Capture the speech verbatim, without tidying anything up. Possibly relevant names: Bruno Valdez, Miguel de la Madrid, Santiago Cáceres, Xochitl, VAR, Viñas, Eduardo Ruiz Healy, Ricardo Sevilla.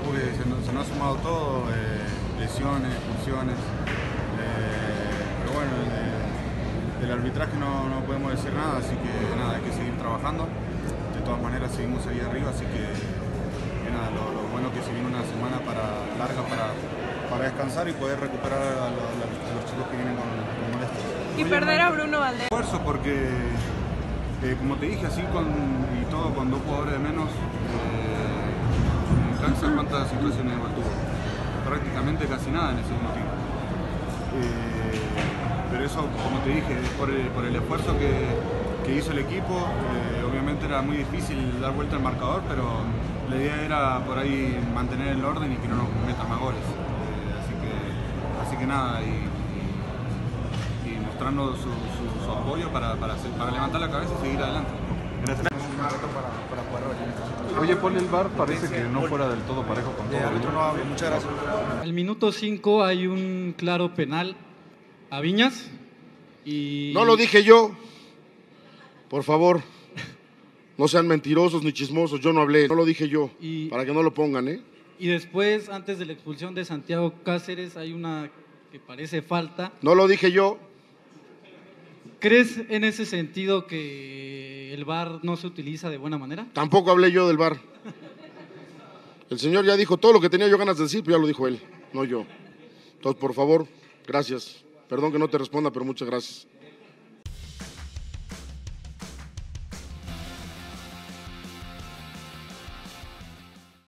complicado porque se nos, se nos ha sumado todo, eh, lesiones, expulsiones. Eh, pero bueno, de, del arbitraje no, no podemos decir nada, así que nada, hay que seguir trabajando. De todas maneras seguimos ahí arriba, así que, que nada, lo, lo bueno que se viene una semana para, larga para, para descansar y poder recuperar a, a, a los chicos que vienen con, con molestias. Y Oye, perder a Bruno Valdez. Esfuerzo porque, eh, como te dije, así con, y todo con dos jugadores de menos, cansa cuántas situaciones tuvo, prácticamente casi nada en ese motivo. Eh, pero eso, como te dije, es por el, por el esfuerzo que, que hizo el equipo. Eh, obviamente era muy difícil dar vuelta al marcador, pero la idea era por ahí mantener el orden y que no nos metan más goles. Eh, así, que, así que nada, y, y, y mostrando su, su, su apoyo para, para, hacer, para levantar la cabeza y seguir adelante. Gracias. Oye, pon el V A R, parece que no fuera del todo parejo con todo. Muchas gracias. Al minuto cinco hay un claro penal a Viñas y... No lo dije yo. Por favor, no sean mentirosos ni chismosos, yo no hablé, no lo dije yo, y... para que no lo pongan, ¿eh? Y después, antes de la expulsión de Santiago Cáceres, hay una que parece falta. No lo dije yo. ¿Crees en ese sentido que el V A R no se utiliza de buena manera? Tampoco hablé yo del V A R. El señor ya dijo todo lo que tenía yo ganas de decir, pero ya lo dijo él, no yo. Entonces, por favor, gracias. Perdón que no te responda, pero muchas gracias.